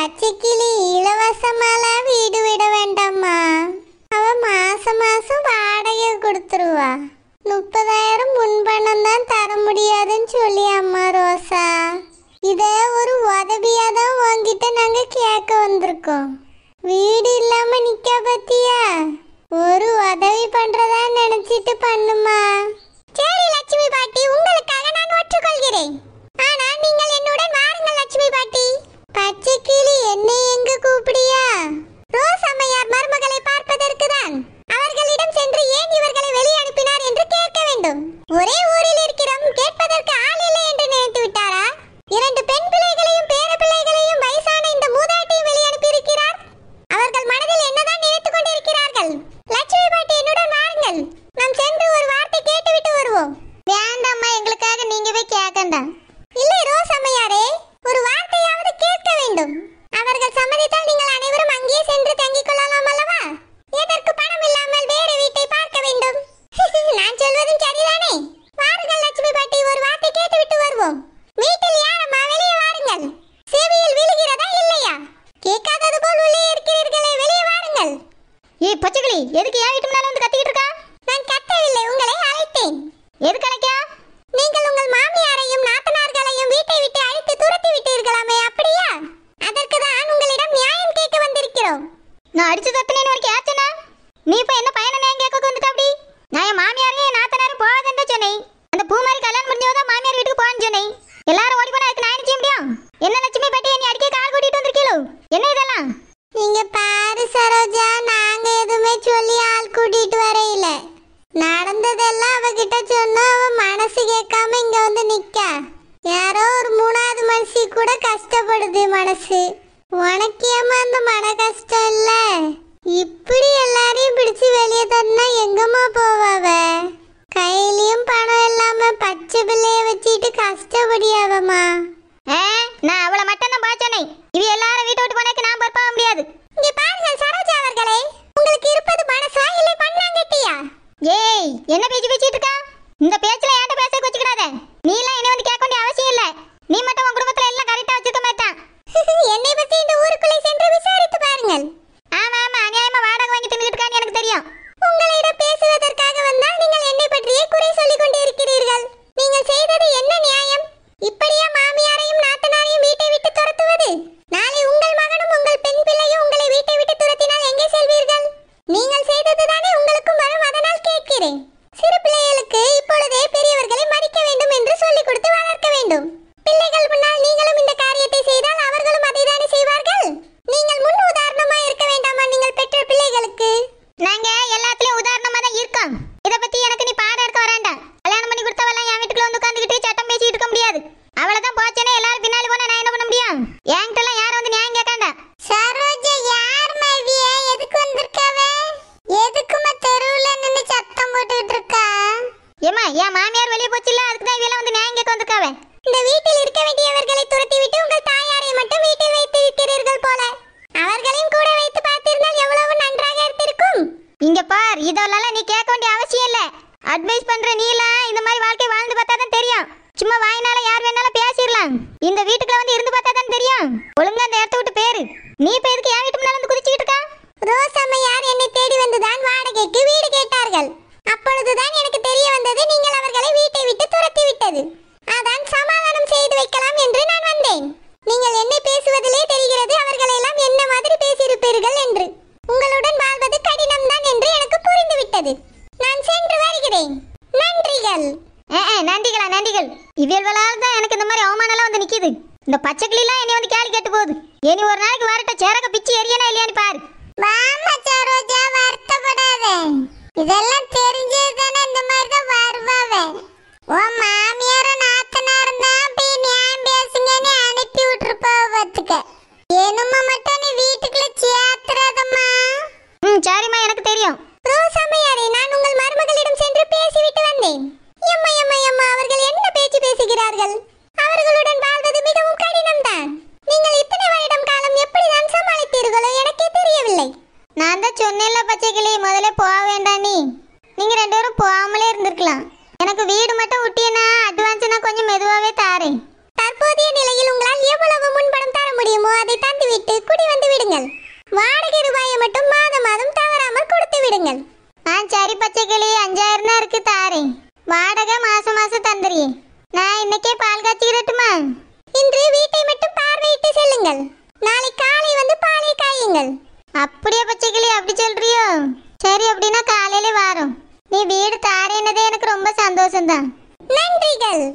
பச்சைக்கிளி இலவசமாலா வீடு விட வேண்டாமா? அவ மாசம் வாடகை கொடுத்துருவா. 30,000 முன்பணம் தான் தர முடியாதுன்னு சொல்லி அம்மா ரோசா. இதே ஒரு உதவியா தான் உங்ககிட்ட நாங்க கேட்க வந்திருக்கோம். வீடு இல்லாம நிக்க பத்தியா, ஒரு உதவி பண்றதா நினைச்சிட்டு பண்ணுமா? சரி லட்சுமி பாட்டி, உங்களுக்காக நான் ஒற்றுக்கொள்கிறேன். ஆனா நீங்கள் என்னுடன் வாருங்கள் லட்சுமி பாட்டி. பச்சைக்கிளி என்னை எங்கு கூப்பிடியா? ரோசம்மையார் மருமகளை பார்ப்பதற்குதான். அவர்களிடம் சென்று ஏன் இவர்களை வெளியே அனுப்பினார் என்று கேட்க வேண்டும். ஒரே ஊரில் இருக்கிறோம், கேட்பதற்கு ஆள் இல்லை என்று நினைத்து விட்டாரா? 2 பெண் பிள்ளைகளையும் பேர பிள்ளைகளையும் வயசான இந்த மூதாட்டியும் வெளியே அனுப்பி இருக்கிறார். அவர்கள் மனதில் என்னதான் நினைத்துக் கொண்டிருக்கிறார்கள்? லட்சுமி பாட்டி என்னுடன் வாருங்கள், நாம் சென்று ஒரு வார்த்தை கேட்டுவிட்டு வருவோம். வேண்டாம்மா, எங்களுக்காக நீங்கவே கேட்கண்டா. இல்லை ரோசம்மையாரே, ஒரு வார்த்தையாவது கேட்க வேண்டும். அவர்கள் சம்மதித்தால் நீங்கள் அனைவரும் அங்கேயே சென்று தங்கிக் கொள்ளலாம் அல்லவா? எதற்கு பணம் இல்லாமல் வேறு வீட்டை பார்க்க வேண்டும்? நான் சொல்வதும் சரிதானே? வாருங்கள் லட்சுமி பாட்டி, ஒரு வார்த்தை கேட்டுவிட்டு வருவோம். வீட்டில் யாரம்மா வெளியே வாருங்கள். சேவையில் விழுகிறதா இல்லையா? கேட்காதது போல் உள்ளே இருக்கிறீர்களே, வெளியே வாருங்கள். ஏ பச்சைக்கிளி, எதுக்கு யாரிட்டு மேல வந்து கத்திக்கிட்டு இருக்கா? நான் கத்தவில்லை, உங்களை அழைத்தேன். எதுக்கு அழைக்கா? நீங்கள் உங்கள் மாமியாரையும் நாத்தனார்களையும் வீட்டை விட்டு அழைத்து துரத்தி விட்டீர்களாமே, அப்படியா? அதற்கு தான் உங்களிடம் நியாயம் கேட்க வந்திருக்கிறோம். நான் அடிச்சு தப்பினேன்னு உனக்கு யார் சொன்னா? நீ இப்போ என்ன பையனை நியாயம் கேட்க வந்துட்ட? அப்படி நான் என் மாமியாரையும் என் நாத்தனாரும் போகாதுன்னு சொன்னேன். அந்த பூமாரி கல்யாணம் முடிஞ்சவதான் மாமியார் வீட்டுக்கு போகணும்னு சொன்னேன். எல்லாரும் ஓடி போனா அதுக்கு நான் என்ன செய்ய முடியும்? என்ன லட்சுமி பாட்டி, என்னை அடிக்க கால் கூட்டிட்டு வந்திருக்கீங்களோ? என்ன இதெல்லாம்? நீங்க பாரு சரோஜா, நாங்க எதுவுமே சொல்லி ஆள் கூட்டிட்டு வரையில. நடந்ததெல்லாம் அவகிட்ட சொன்னா அவ மனசு கேட்காம இங்க வந்து நிக்க. யாரோ ஒரு மூணாவது மனுஷி கூட கஷ்டப்படுது மனசு. உனக்கு ஏமா அந்த மன கஷ்டம் இல்ல? இப்படி எல்லாரையும் பிடிச்சு வெளியே தன்னா எங்கம்மா போவாவ? கையிலயும் பணம் இல்லாம பச்சை பிள்ளைய வச்சுட்டு கஷ்டப்படியாவம்மா. நான் அவளை மட்டும் தான் பாச்சோனே, இவ எல்லாரும் வீட்டை விட்டு போனாக்கு நான் பார்ப்பாக முடியாது. இங்க பாருங்க சரோஜா அவர்களே, உங்களுக்கு இருப்பது மனசா இல்லை பண்ணாங்கட்டியா? ஏய், என்ன பேச்சு பேசிட்டு இருக்கா? இந்த பேச்சுல ஏன்ட்ட பேச வச்சுக்கிடாத. நீ எல்லாம் என்ன வந்து கேட்க வேண்டிய அவசியம் இல்ல. நீ மட்டும் உன் குடும்பத்துல எல்லாம் கரெக்டா வச்சுக்க மாட்டான். என்னை பத்தி இந்த ஊருக்குள்ளே சென்று விசாரித்து பாருங்கள். ஆமா, அநியாயமா வாடகை வாங்கி தின்னுட்டு இருக்கான்னு எனக்கு தெரியும். உங்களிடம் பேசுவதற்காக வந்தால் நீங்கள் என்னை பற்றியே குறை சொல்லிக் கொண்டு இருக்கிறீர்கள். நீங்கள் செய்தது என்ன நியாயம்? இப்படியா மாமியாரையும் நாத்தனாரையும் வீட்டை விட்டு துரத்துவது? நாளை உங்கள் மகனும் உங்கள் பெண் பிள்ளையும் உங்களை வீட்டை விட்டு துரத்தினால் எங்கே செல்வீர்கள்? நீங்கள் செய்ததுதானே உங்களுக்கும் வரும். அதனால் கேட்கிறேன், சிறு பிள்ளைகளுக்கு இப்பொழுதே பெரியவர்களை மதிக்க வேண்டும் என்று சொல்லிக் கொடுத்து வளர்க்க வேண்டும். பிள்ளைகள் முன்னால் நீங்களும் இந்த காரியத்தை செய்தால் அவர்களும் அதைதானே செய்வார்கள். நீங்கள் முன் உதாரணமா இருக்க வேண்டாமா நீங்கள் பெற்ற பிள்ளைகளுக்கு? நாங்க எல்லாத்துலயும் உதாரணமா தான் இருக்கோம். இத பத்தி எனக்கு நீ பாடம் எடுக்க வேண்டாம். கல்யாணம் பண்ணி கொடுத்தவெல்லாம் என் வீட்டுக்குள்ள வந்து உட்காந்துக்கிட்டு சட்டம் பேசிட்டு இருக்க முடியாது. அவ்வளவுதான் போச்சேனே, எல்லாரும் பின்னாடி போனா நான் என்ன பண்ண முடியும்? என்கிட்ட எல்லாம் யாரும் வந்து நியாயம் கேட்காண்டா. சரோஜா, யார் மதியே எதுக்கு வந்திருக்காவ? எதுக்குமா தெருவுல நின்னு சத்தம் போட்டுட்டு இருக்கா? ஏமா, என் மாமியார் வெளியே போச்சுல, அதுக்கு தான் இவெல்லாம் வந்து நியாயம் கேட்க வந்திருக்காவ. இந்த வீட்டில் இருக்க வேண்டியவர்களை துரத்தி விட்டு உங்கள் தாயாரை மட்டும் வீட்டில் வைத்து இருக்கிறீர்கள் போல. அவர்களையும் கூட வைத்து பார்த்திருந்தால் எவ்வளவு நன்றாக இருந்திருக்கும். இங்க பார், இதெல்லாம் நீ கேட்க வேண்டிய அவசியம் இல்ல. அட்வைஸ் பண்ற நீலாம் இந்த மாதிரி வாழ்க்கை வாழ்ந்து பார்த்தா தான் தெரியும். சும்மா வாயினால யார் வேணாலும் பேசிடலாம். இந்த வீட்டுக்குள்ள வந்து இருந்து பார்த்தா தான் தெரியும். ஒழுங்கா அந்த இடத்த விட்டு பேரு. நீ இப்ப எதுக்கு என் வீட்டு முன்னால வந்து குதிச்சுக்கிட்டு இருக்கா? ரோசம்மையார் என்னை தேடி வந்துதான் வாடகைக்கு வீடு கேட்டார்கள். அப்பொழுதுதான் எனக்கு தெரிய வந்தது நீங்கள் அவர்களை வீட்டை விட்டு துரத்தி விட்டது. அதான் சமாதானம் செய்து வைக்கலாம் என்று நான் வந்தேன். நீங்கள் என்னை பேசுவதிலே தெரிகிறது அவர்களை எல்லாம் என்ன மாதிரி பேசியிருப்பீர்கள் என்று. உங்களுடன் வாழ்வது கடினம்தான் என்று எனக்கு புரிந்துவிட்டது. நான் சென்று வருகிறேன். நன்றிகள். நன்றிகளா? நன்றிகள். இவர்களால் தான் எனக்கு இந்த மாதிரி அவமானம்லாம் வந்து நிற்கிது. இந்த பச்சைக்கிளிலாம் என்னை வந்து கேள்வி கேட்டு போகுது. இனி ஒரு நாளைக்கு வரட்ட சேரக்க பிச்சு எரியனா இல்லையான்னு பாரு. வாமா சரோஜா, வருத்தப்படாத. இதெல்லாம் தெரிஞ்சதுதானே, இந்த மாதிரி தான் வருவாவ. உன் மாமியார நாத்தனாரும் தான் போய் நியாயம் பேசுங்கன்னு அனுப்பி விட்டுருப்பாவ பார்த்துக்க. என்னமா மட்டும் நீ வீட்டுக்குள்ள சேத்துறதம்மா. சரிம்மா, எனக்கு தெரியும். ரோசம்மையாரே, நான் உங்கள் மருமகளிடம் சென்று பேசிவிட்டு வந்தேன். எம்மா அவர்கள் என்ன பேச்சு பேசுகிறார்கள்? அவர்களுடன் வாழ்வது மிகவும் கடினம்தான். நீங்கள் இத்தனை வருடம் காலம் எப்படிதான் சமாளித்தீர்களோ எனக்கே தெரியவில்லை. நான் தான் சொன்னேன்ல பச்சைக்கிளி, முதல்ல போக வேண்டாம். நீங்க 2 பேரும் போகாமலே இருந்திருக்கலாம். எனக்கு வீடு மட்டும் விட்டீங்கன்னா அட்வான்ஸ் நான் கொஞ்சம் மெதுவாகவே தாரேன். தற்போதைய நிலையில் உங்களால் எவ்வளவு முன்பணம் தர முடியுமோ அதை தந்துவிட்டு சரி பச்சைக்கிளி 5000 தான் இருக்கு தாரி. வாடகை மாசம் மாசம் தந்துறீ. நான் இன்னைக்கே பால் காய்ச்சி வரட்டுமா? இன்று வீட்டை மட்டும் பார்வையிட்டு செல்லுங்கள். நாளை காலை வந்து பாலை காயுங்கள். அப்படியே பச்சைக்கிளி அப்படி சொல்றியோ? சரி அப்படினா காலையில வாரோம். நீ வீடு தாரேனதே எனக்கு ரொம்ப சந்தோஷம் தான். நன்றிகள்.